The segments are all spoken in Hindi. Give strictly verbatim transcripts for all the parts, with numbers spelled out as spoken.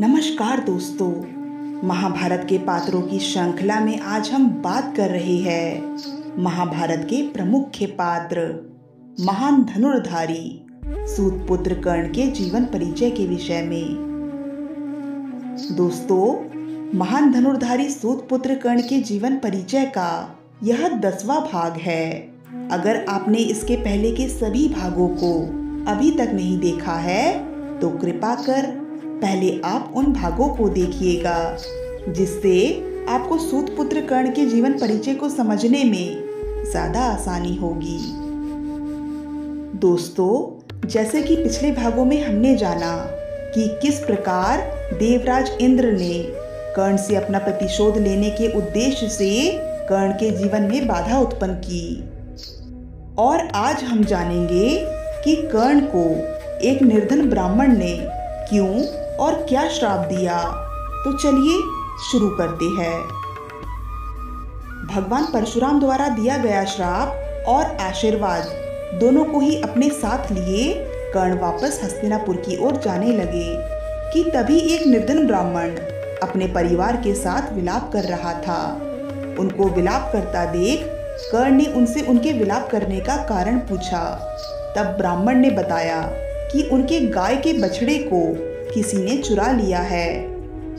नमस्कार दोस्तों, महाभारत के पात्रों की श्रृंखला में आज हम बात कर रहे हैं महाभारत के प्रमुख पात्र महान धनुर्धारी सूत पुत्र कर्ण के जीवन परिचय के विषय में। दोस्तों, महान धनुर्धारी सूत पुत्र कर्ण के जीवन परिचय का यह दसवां भाग है। अगर आपने इसके पहले के सभी भागों को अभी तक नहीं देखा है तो कृपा कर पहले आप उन भागों को देखिएगा, जिससे आपको सूत पुत्र कर्ण के जीवन परिचय को समझने में ज्यादा आसानी होगी। दोस्तों, जैसे कि पिछले भागों में हमने जाना कि किस प्रकार देवराज इंद्र ने कर्ण से अपना प्रतिशोध लेने के उद्देश्य से कर्ण के जीवन में बाधा उत्पन्न की, और आज हम जानेंगे कि कर्ण को एक निर्धन ब्राह्मण ने क्यों और क्या श्राप दिया। तो चलिए शुरू करते हैं। भगवान परशुराम द्वारा दिया गया श्राप और आशीर्वाद दोनों को ही अपने साथ लिए कर्ण वापस हस्तिनापुर की ओर जाने लगे कि तभी एक निर्धन ब्राह्मण अपने परिवार के साथ विलाप कर रहा था। उनको विलाप करता देख कर्ण ने उनसे उनके विलाप करने का कारण पूछा। तब ब्राह्मण ने बताया कि उनके गाय के बछड़े को किसी ने चुरा लिया है।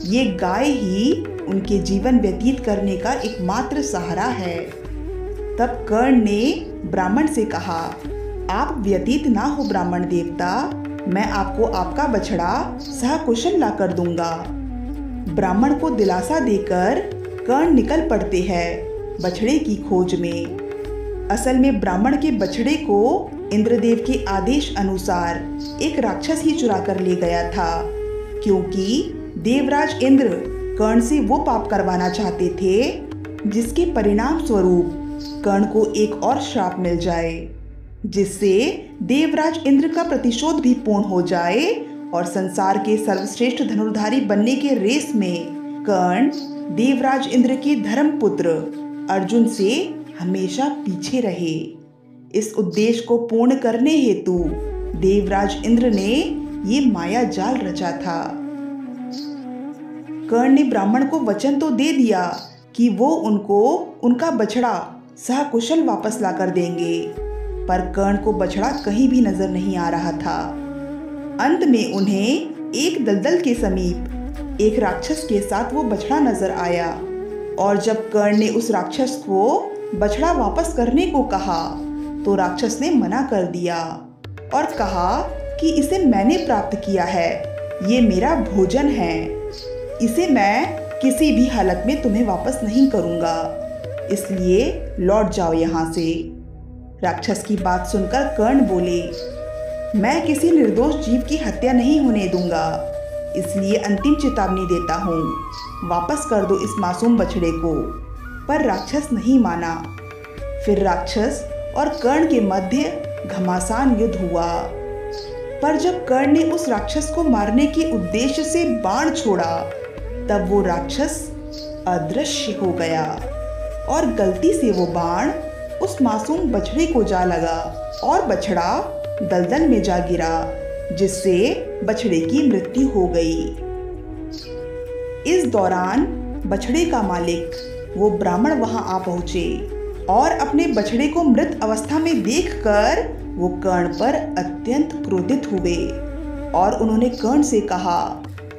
ये गाय ही उनके जीवन व्यतीत करने का एकमात्र सहारा है। तब कर्ण ने ब्राह्मण से कहा, आप व्यतीत ना हो ब्राह्मण देवता, मैं आपको आपका बछड़ा सहकुशल ला कर दूंगा। ब्राह्मण को दिलासा देकर कर्ण निकल पड़ते हैं बछड़े की खोज में। असल में ब्राह्मण के बछड़े को इंद्रदेव के आदेश अनुसार एक राक्षस ही चुरा कर ले गया था, क्योंकि देवराज इंद्र कर्ण से वो पाप करवाना चाहते थे जिसके परिणाम स्वरूप कर्ण को एक और श्राप मिल जाए, जिससे देवराज इंद्र का प्रतिशोध भी पूर्ण हो जाए और संसार के सर्वश्रेष्ठ धनुर्धारी बनने के रेस में कर्ण देवराज इंद्र के धर्मपुत्र अर्जुन से हमेशा पीछे रहे। इस उद्देश्य को पूर्ण करने हेतु देवराज इंद्र ने ये माया जाल रचा था। कर्ण ने ब्राह्मण को वचन तो दे दिया कि वो उनको उनका बछड़ा सहकुशल वापस ला कर देंगे, पर कर्ण को बछड़ा कहीं भी नजर नहीं आ रहा था। अंत में उन्हें एक दलदल के समीप एक राक्षस के साथ वो बछड़ा नजर आया, और जब कर्ण ने उस राक्षस को बछड़ा वापस करने को कहा तो राक्षस ने मना कर दिया और कहा कि इसे मैंने प्राप्त किया है, ये मेरा भोजन है, इसे मैं किसी भी हालत में तुम्हें वापस नहीं करूँगा, इसलिए लौट जाओ यहाँ से। राक्षस की बात सुनकर कर्ण बोले, मैं किसी निर्दोष जीव की हत्या नहीं होने दूंगा, इसलिए अंतिम चेतावनी देता हूँ, वापस कर दो इस मासूम बछड़े को। पर राक्षस नहीं माना। फिर राक्षस और कर्ण के मध्य घमासान युद्ध हुआ, पर जब कर्ण ने उस राक्षस को मारने के उद्देश्य से बाण छोड़ा तब वो राक्षस अदृश्य हो गया और गलती से वो बाण उस मासूम बछड़े को जा लगा और बछड़ा दलदल में जा गिरा, जिससे बछड़े की मृत्यु हो गई। इस दौरान बछड़े का मालिक वो ब्राह्मण वहां आ पहुंचे और अपने बछड़े को मृत अवस्था में देखकर वो कर्ण पर अत्यंत क्रोधित हुए और उन्होंने कर्ण से कहा,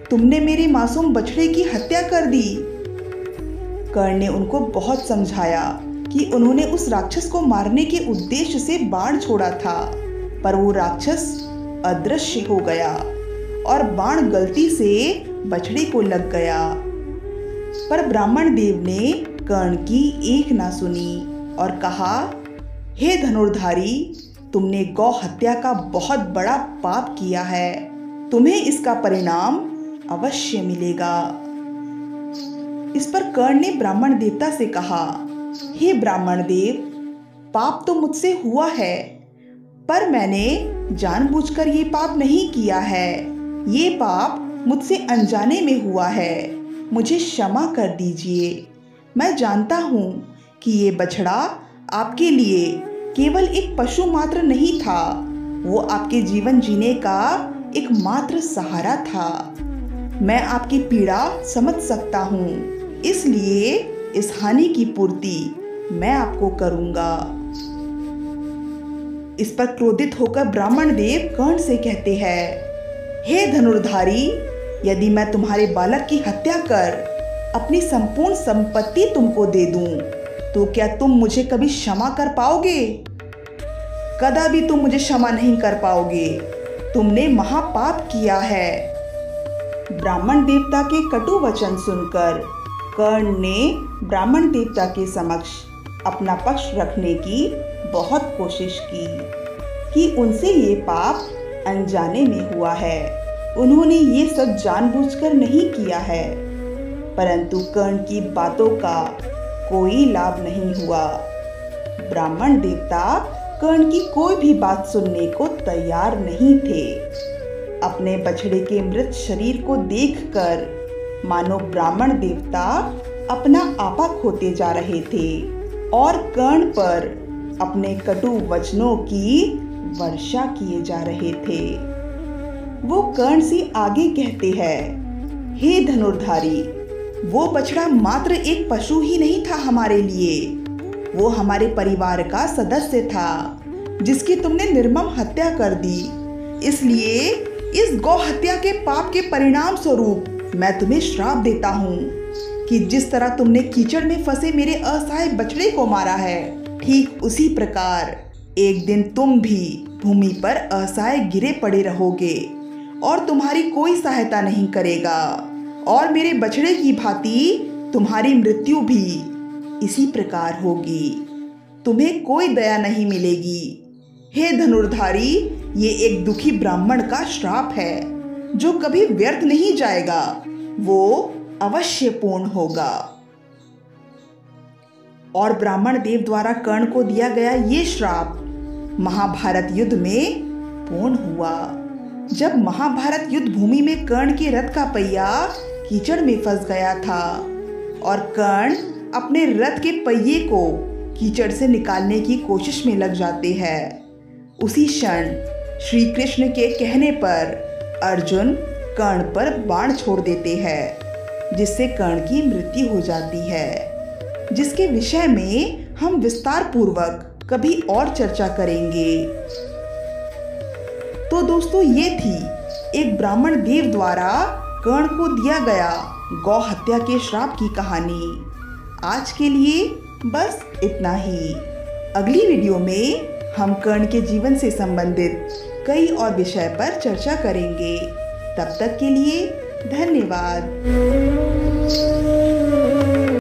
तुमने मेरे मासूम बछड़े की हत्या कर दी। कर्ण ने उनको बहुत समझाया कि उन्होंने उस राक्षस को मारने के उद्देश्य से बाण छोड़ा था, पर वो राक्षस अदृश्य हो गया और बाण गलती से बछड़े को लग गया। पर ब्राह्मण देव ने कर्ण की एक ना सुनी और कहा, हे धनुर्धारी, तुमने गौ हत्या का बहुत बड़ा पाप किया है, तुम्हें इसका परिणाम अवश्य मिलेगा। इस पर कर्ण ने ब्राह्मण देवता से कहा, हे ब्राह्मण देव, पाप तो मुझसे हुआ है, पर मैंने जानबूझकर ये पाप नहीं किया है, ये पाप मुझसे अनजाने में हुआ है, मुझे क्षमा कर दीजिए। मैं जानता हूँ कि ये बछड़ा आपके लिए केवल एक पशु मात्र नहीं था, वो आपके जीवन जीने का एक मात्र सहारा था। मैं आपकी पीड़ा समझ सकता हूँ, इसलिए इस हानि की पूर्ति मैं आपको करूँगा। इस पर क्रोधित होकर ब्राह्मण देव कर्ण से कहते हैं, हे धनुर्धारी, यदि मैं तुम्हारे बालक की हत्या कर अपनी संपूर्ण संपत्ति तुमको दे दूं, तो क्या तुम मुझे कभी क्षमा कर पाओगे? कदापि तुम मुझे क्षमा नहीं कर पाओगे। तुमने महापाप किया है। ब्राह्मण देवता के कटु वचन सुनकर कर्ण ने ब्राह्मण देवता के समक्ष अपना पक्ष रखने की बहुत कोशिश की कि उनसे ये पाप अनजाने में हुआ है, उन्होंने ये सब जानबूझकर नहीं किया है। परंतु कर्ण की बातों का कोई लाभ नहीं हुआ। ब्राह्मण देवता कर्ण की कोई भी बात सुनने को तैयार नहीं थे। अपने बछड़े के मृत शरीर को देखकर मानो ब्राह्मण देवता अपना आपा खोते जा रहे थे और कर्ण पर अपने कटु वचनों की वर्षा किए जा रहे थे। वो कर्ण से आगे कहते हैं, हे धनुर्धारी, वो बछड़ा मात्र एक पशु ही नहीं था हमारे लिए, वो हमारे परिवार का सदस्य था जिसकी तुमने निर्मम हत्या कर दी। इसलिए इस गौ हत्या के पाप के परिणाम स्वरूप मैं तुम्हें श्राप देता हूँ कि जिस तरह तुमने कीचड़ में फंसे मेरे असहाय बछड़े को मारा है, ठीक उसी प्रकार एक दिन तुम भी भूमि पर असहाय गिरे पड़े रहोगे और तुम्हारी कोई सहायता नहीं करेगा, और मेरे बछड़े की भांति तुम्हारी मृत्यु भी इसी प्रकार होगी। तुम्हें कोई दया नहीं मिलेगी। हे धनुर्धारी, ये एक दुखी ब्राह्मण का श्राप है जो कभी व्यर्थ नहीं जाएगा, वो अवश्य पूर्ण होगा। और ब्राह्मण देव द्वारा कर्ण को दिया गया ये श्राप महाभारत युद्ध में पूर्ण हुआ। जब महाभारत युद्ध भूमि में कर्ण के रथ का पहिया कीचड़ में फंस गया था और कर्ण अपने रथ के पहिए को कीचड़ से निकालने की कोशिश में लग जाते हैं, उसी क्षण श्री कृष्ण के कहने पर अर्जुन कर्ण पर बाण छोड़ देते हैं, जिससे कर्ण की मृत्यु हो जाती है, जिसके विषय में हम विस्तार पूर्वक कभी और चर्चा करेंगे। तो दोस्तों, ये थी एक ब्राह्मण देव द्वारा कर्ण को दिया गया गौ हत्या के श्राप की कहानी। आज के लिए बस इतना ही। अगली वीडियो में हम कर्ण के जीवन से संबंधित कई और विषय पर चर्चा करेंगे। तब तक के लिए धन्यवाद।